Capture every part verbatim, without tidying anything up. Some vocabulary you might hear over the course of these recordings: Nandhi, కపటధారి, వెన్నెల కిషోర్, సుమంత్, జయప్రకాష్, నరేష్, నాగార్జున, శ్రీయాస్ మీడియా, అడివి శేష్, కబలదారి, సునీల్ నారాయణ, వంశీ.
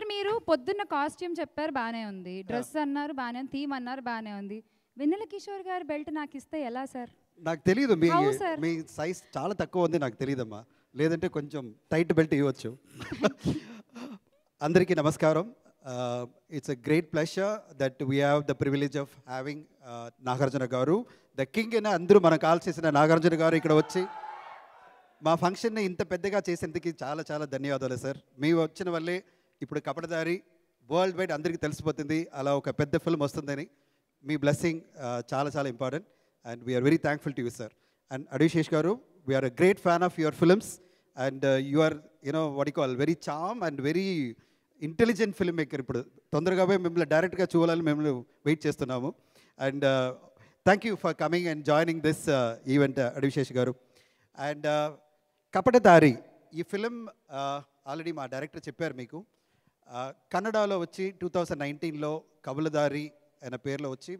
Sir మీరు పొద్దున్న costume చెప్పారు బానే ఉంది, డ్రెస్ అన్నారు బానే, థీమ్ అన్నారు బానే ఉంది. వెన్నెల కిషోర్ గారి బెల్ట్ నాకు ఇస్తే ఎలా సార్? నాకు తెలియదు, మీ మీ సైజ్ చాలా తక్కువ ఉంది నాకు తెలియదమ్మా, లేదంటే కొంచెం టైట్ బెల్ట్ ఇవ్వచ్చు. అందరికీ నమస్కారం. It's a great pleasure that we have the privilege of having నాగార్జున గారు, ద కింగ్ అయినా అందరూ మనకు కాల్ చేసిన నాగార్జున గారు ఇక్కడ వచ్చి మా ఫంక్షన్ని ఇంత పెద్దగా చేసేందుకు చాలా చాలా ధన్యవాదాలు సార్. మీ వచ్చిన వల్లే ఇప్పుడు కపటధారి వరల్డ్ వైడ్ అందరికీ తెలిసిపోతుంది అలా ఒక పెద్ద ఫిల్మ్ వస్తుందని. మీ బ్లెస్సింగ్ చాలా చాలా important and we are very thankful to you sir. And అడివి శేష్ గారు, we are a great fan of your films and you're you know what you call very charm and very intelligent film maker. ఇప్పుడు తొందరగా పోయి మిమ్మల్ని డైరెక్ట్గా చూడాలని మేము వెయిట్ చేస్తున్నాము. And thank you for coming and joining this event అడివి శేష్ గారు. అండ్ కపటధారి ఈ ఫిలిం ఆల్రెడీ మా డైరెక్టర్ చెప్పారు మీకు, కన్నడలో వచ్చి టూ థౌజండ్ నైన్టీన్లో కబలదారి అనే పేరులో వచ్చి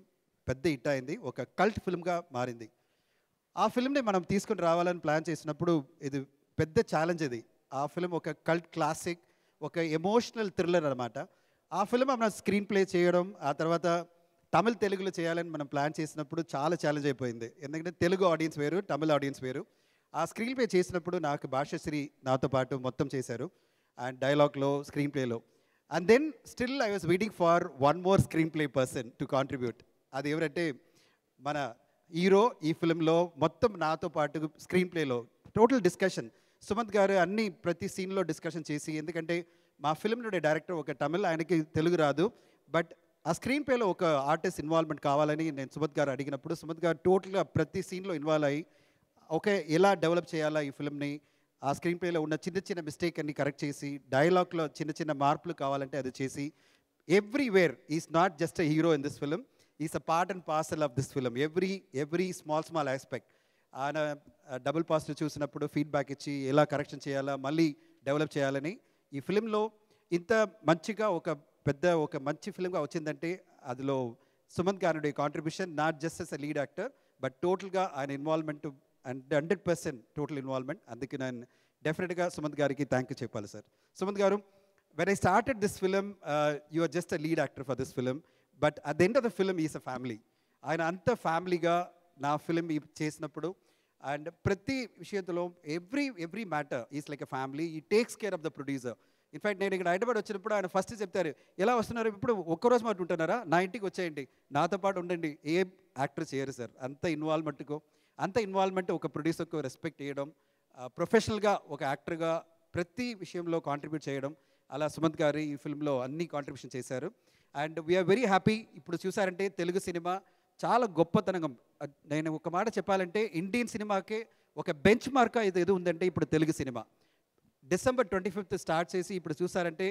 పెద్ద హిట్ అయింది, ఒక కల్ట్ ఫిల్మ్గా మారింది. ఆ ఫిల్మ్ని మనం తీసుకుని రావాలని ప్లాన్ చేసినప్పుడు ఇది పెద్ద ఛాలెంజ్. ఇది ఆ ఫిలిం ఒక కల్ట్ క్లాసిక్, ఒక ఎమోషనల్ థ్రిల్లర్ అనమాట. ఆ ఫిలిం మనం స్క్రీన్ ప్లే చేయడం, ఆ తర్వాత తమిళ్ తెలుగులో చేయాలని మనం ప్లాన్ చేసినప్పుడు చాలా ఛాలెంజ్ అయిపోయింది. ఎందుకంటే తెలుగు ఆడియన్స్ వేరు, తమిళ్ ఆడియన్స్ వేరు. ఆ స్క్రీన్ ప్లే చేసినప్పుడు నాకు భాషశ్రీ నాతో పాటు మొత్తం చేశారు, అండ్ డైలాగ్లో స్క్రీన్ ప్లేలో. And then still I was waiting for one more screenplay person to contribute. అది ఎవరంటే మన హీరో. ఈ ఫిలింలో మొత్తం నాతో పాటు స్క్రీన్ ప్లేలో టోటల్ డిస్కషన్ సుమంత్ గారు అన్ని ప్రతి సీన్లో డిస్కషన్ చేసి, ఎందుకంటే మా ఫిలిం నుండి డైరెక్టర్ ఒక తమిళ్, ఆయనకి తెలుగు రాదు, బట్ ఆ స్క్రీన్ ప్లేలో ఒక ఆర్టిస్ట్ ఇన్వాల్వ్మెంట్ కావాలని నేను సుమంత్ గారు అడిగినప్పుడు సుమంత్ గారు టోటల్గా ప్రతి సీన్లో ఇన్వాల్వ్ అయ్యి ఓకే ఎలా డెవలప్ చేయాలా ఈ ఫిల్మ్ని, ఆ స్క్రీన్ ప్లేలో ఉన్న చిన్న చిన్న మిస్టేక్ అన్ని కరెక్ట్ చేసి, డైలాగ్లో చిన్న చిన్న మార్పులు కావాలంటే అది చేసి, everywhere is not just a hero in this film, is a part and parcel of this film. Every every small small aspect ఆయన డబుల్ పాస్లు చూసినప్పుడు ఫీడ్బ్యాక్ ఇచ్చి ఎలా కరెక్షన్ చేయాలా, మళ్ళీ డెవలప్ చేయాలని. ఈ ఫిలింలో ఇంత మంచిగా ఒక పెద్ద ఒక మంచి ఫిలింగా వచ్చిందంటే అందులో సుమంత్ గారి contribution, not just as a lead actor but టోటల్గా ఆయన involvement and hundred percent total involvement. అందుకే నేను డెఫినెట్గా సుమంత్ గారికి థ్యాంక్ యూ చెప్పాలి సార్. సుమంత్ గారు, when I started this film you are just a lead actor for this film, but at the end of the film is a family. ఆయన అంత ఫ్యామిలీగా నా ఫిలిం చేసినప్పుడు అండ్ ప్రతి విషయంలో every every matter is like a family. ఈ takes care of the producer. In fact నేను ఇక్కడ హైదరాబాద్ వచ్చినప్పుడు ఆయన ఫస్ట్ చెప్తారు, ఎలా వస్తున్నారు ఇప్పుడు ఒక్కరోజు మాట ఉంటున్నారా, నా ఇంటికి వచ్చేయండి, నాతో పాటు ఉండండి. ఏ యాక్టర్ చేయరు సార్ అంత ఇన్వాల్వ్మెంట్కు, అంత ఇన్వాల్వ్మెంట్ ఒక ప్రొడ్యూసర్కు రెస్పెక్ట్ చేయడం, ప్రొఫెషనల్గా ఒక యాక్టర్గా ప్రతి విషయంలో కాంట్రిబ్యూట్ చేయడం. అలా సుమంత్ గారు ఈ ఫిల్మ్లో అన్ని కాంట్రిబ్యూషన్ చేశారు అండ్ వీఆర్ వెరీ హ్యాపీ. ఇప్పుడు చూసారంటే తెలుగు సినిమా చాలా గొప్పతనం. నేను ఒక మాట చెప్పాలంటే ఇండియన్ సినిమాకే ఒక బెంచ్ మార్క్గా ఇది ఏదో ఉందంటే ఇప్పుడు Telugu cinema. December twenty fifth start చేసి ఇప్పుడు చూసారంటే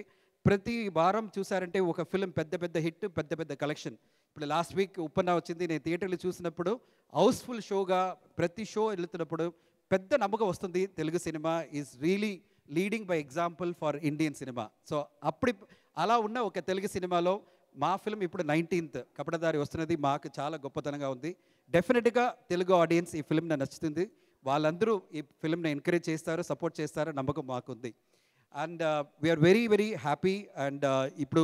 ప్రతి వారం చూసారంటే ఒక ఫిల్మ్ పెద్ద పెద్ద హిట్, పెద్ద పెద్ద కలెక్షన్. ఇప్పుడు లాస్ట్ వీక్ ఉప్పన్న వచ్చింది, నేను థియేటర్లు చూసినప్పుడు హౌస్ఫుల్ షోగా ప్రతి షో వెళుతున్నప్పుడు పెద్ద నమ్మకం వస్తుంది Telugu cinema is really leading by example for Indian cinema. So అప్పుడు అలా ఉన్న ఒక తెలుగు సినిమాలో మా ఫిల్మ్ ఇప్పుడు నైన్టీన్త్ కపటధారి వస్తున్నది మాకు చాలా గొప్పతనంగా ఉంది. డెఫినెట్గా తెలుగు ఆడియన్స్ ఈ ఫిల్మ్ని నచ్చుతుంది, వాళ్ళందరూ ఈ ఫిల్మ్ని ఎంకరేజ్ చేస్తారు, సపోర్ట్ చేస్తారు, నమ్మకం మాకుంది. And we are very very happy. And ఇప్పుడు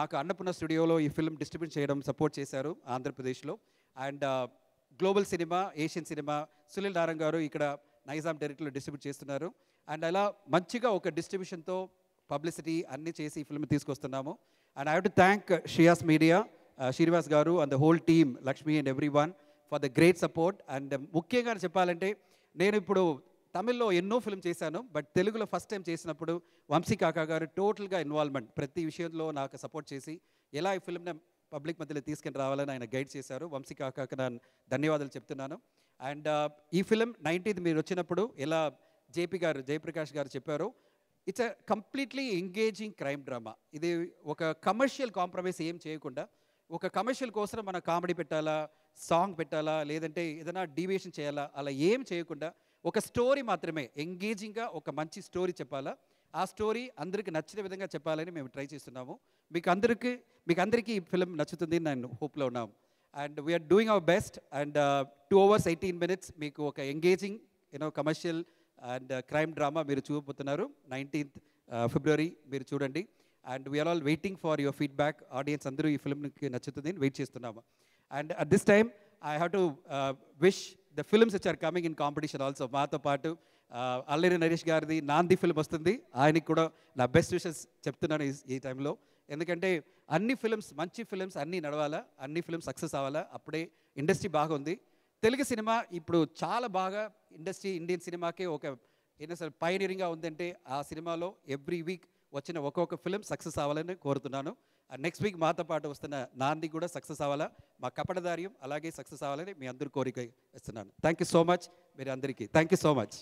మాకు అన్నపూర్ణ స్టూడియోలో ఈ ఫిల్మ్ డిస్ట్రిబ్యూట్ చేయడం సపోర్ట్ చేశారు ఆంధ్రప్రదేశ్లో. And global cinema, Asian cinema, సునీల్ నారాయణ గారు ఇక్కడ నైజాం డైరెక్ట్లో డిస్ట్రిబ్యూట్ చేస్తున్నారు. అండ్ అలా మంచిగా ఒక డిస్ట్రిబ్యూషన్తో పబ్లిసిటీ అన్నీ చేసి ఈ ఫిల్మ్ తీసుకొస్తున్నాము. And I have to thank శ్రీయాస్ మీడియా, Srinivas గారు and the whole team, Lakshmi and everyone for the great support. And ముఖ్యంగా చెప్పాలంటే నేను ఇప్పుడు తమిళ్లో ఎన్నో ఫిల్మ్ చేశాను, బట్ తెలుగులో ఫస్ట్ టైం చేసినప్పుడు వంశీ కాకా గారు టోటల్గా ఇన్వాల్వ్మెంట్, ప్రతి విషయంలో నాకు సపోర్ట్ చేసి ఎలా ఈ ఫిల్మ్ని పబ్లిక్ మధ్యలో తీసుకుని రావాలని ఆయన గైడ్ చేశారు. వంశీ కాకాకి నేను ధన్యవాదాలు చెప్తున్నాను. అండ్ ఈ ఫిలిం నైన్టీన్త్ మీరు వచ్చినప్పుడు ఎలా జేపీ గారు, జయప్రకాష్ గారు చెప్పారు, it's a completely engaging crime drama. ఇది ఒక కమర్షియల్ కాంప్రమైజ్ ఏం చేయకుండా, ఒక కమర్షియల్ కోసం మనం కామెడీ పెట్టాలా, సాంగ్ పెట్టాలా, లేదంటే ఏదైనా డీవియేషన్ చేయాలా, అలా ఏం చేయకుండా ఒక స్టోరీ మాత్రమే ఎంగేజింగ్గా ఒక మంచి స్టోరీ చెప్పాలా, ఆ స్టోరీ అందరికీ నచ్చిన విధంగా చెప్పాలని మేము ట్రై చేస్తున్నాము. మీకు అందరికీ మీకు అందరికీ ఈ ఫిలిం నచ్చుతుంది నేను హోప్లో ఉన్నాము. And we are doing our best. And two hours eighteen minutes మీకు ఒక engaging you know commercial and crime drama మీరు చూడబోతున్నారు నైన్టీన్త్ ఫిబ్రవరి, మీరు చూడండి. And we are all waiting for your feedback. Audience, andaru ee film ki nachutundani wait chestunnam. And at this time, I have to uh, wish the films which are coming in competition also. Maatho paatu Allina Naresh gardi Nandhi film vastundi. Aayaniki kuda na best wishes cheptunnanu ee time lo. Endukante anni films manchi films anni nadavala, anni films success avala, appade industry baagundi. Telugu cinema ippudu chaala baaga industry Indian cinema ke oka ena sir pioneering ga undante aa cinema lo every week వచ్చిన ఒక్కొక్క film success అవ్వాలని కోరుతున్నాను. Next week మాతో పాటు వస్తున్న నాంది కూడా success అవ్వాలా, మా కపటధార్యం అలాగే సక్సెస్ అవ్వాలని మీ అందరి కోరిక ఇస్తున్నాను. థ్యాంక్ యూ సో మచ్ మీరు అందరికీ. Thank you so much.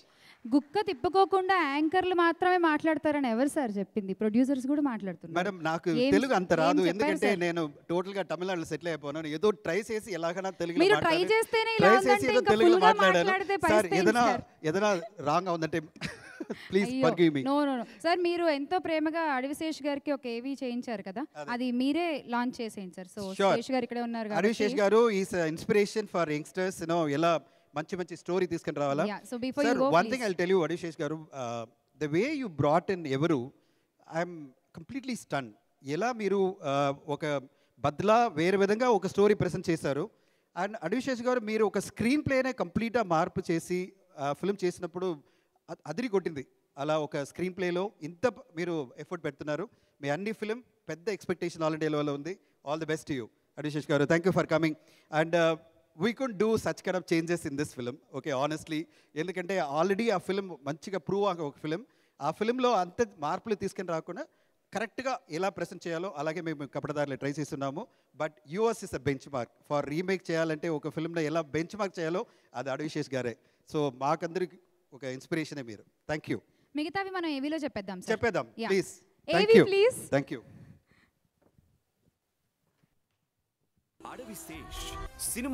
గుక్క తిప్పుకోకుండా యాంకర్లు మాత్రమే మాట్లాడతారని ఎవరు సార్ చెప్పింది? ప్రొడ్యూసర్స్ కూడా మాట్లాడుతున్నారు. మేడం నాకు తెలుగు అంత రాదు, ఎందుకంటే నేను టోటల్ గా తమిళనాడులో సెటిల్ అయిపోయాను. ఏదో ట్రై చేసి ఎలాగైనా తెలుగులో మీరు ట్రై చేస్తేనే ఇలా ఉందంటే ఇంకా ఫుల్ గా మాట్లాడతే సార్ ఏదైనా ఏదైనా రాంగ్ అవుందంటే please forgive me. No no no sir, మీరు ఎంతో ప్రేమగా అడివి శేష్ గారికి ఒక ఏవి చేయించారు కదా, అది మీరే లాంచ్ చేసేయండి సార్. సో శేష్ గారు ఇక్కడే ఉన్నారు కాబట్టి అడివి శేష్ గారు is inspiration for youngsters, you know ఎలా మంచి మంచి స్టోరీ తీసుకొని రావాలా. So before you go one thing I will tell you అడివి శేష్ గారు, the way you brought in Evaru I am completely stun. ఎలా మీరు ఒక బద్లా వేరే విధంగా ఒక స్టోరీ ప్రెజెంట్ చేశారు. అండ్ అడివి శేష్ గారు మీరు ఒక స్క్రీన్ ప్లేనే కంప్లీట్ గా మార్పు చేసి ఫిల్మ్ చేసినప్పుడు అదిరి కొట్టింది. అలా ఒక స్క్రీన్ ప్లేలో ఇంత మీరు ఎఫర్ట్ పెడుతున్నారు. మీ అన్ని ఫిలిం పెద్ద ఎక్స్పెక్టేషన్ ఆల్ ఇండియా లెవెల్లో ఉంది. All the best to you అడివి శేష్ గారు. Thank you for coming. And we could do such kind of changes in this film, okay honestly. ఎందుకంటే ఆల్రెడీ ఆ ఫిలిం మంచిగా ప్రూవ్ అయ్యే ఒక ఫిలిం. ఆ ఫిలింలో అంత మార్పులు తీసుకొని రాకుండా కరెక్ట్గా ఎలా ప్రెజెంట్ చేయాలో అలాగే మేము కపటధారిలో ట్రై చేస్తున్నాము. But us is a benchmark for remake చేయాలంటే ఒక ఫిలింలో ఎలా బెంచ్ మార్క్ చేయాలో అది అడివి శేష్ గారే. సో మాకందరికి ఒక ఇన్స్పిరేషన్ మీరు. థాంక్యూ. మిగతావి మనం ఏవిలో చెప్పేద్దాం సార్. చెప్పేద్దాం ప్లీజ్. ఏవి please. Thank you. అడివి శేష్ cinema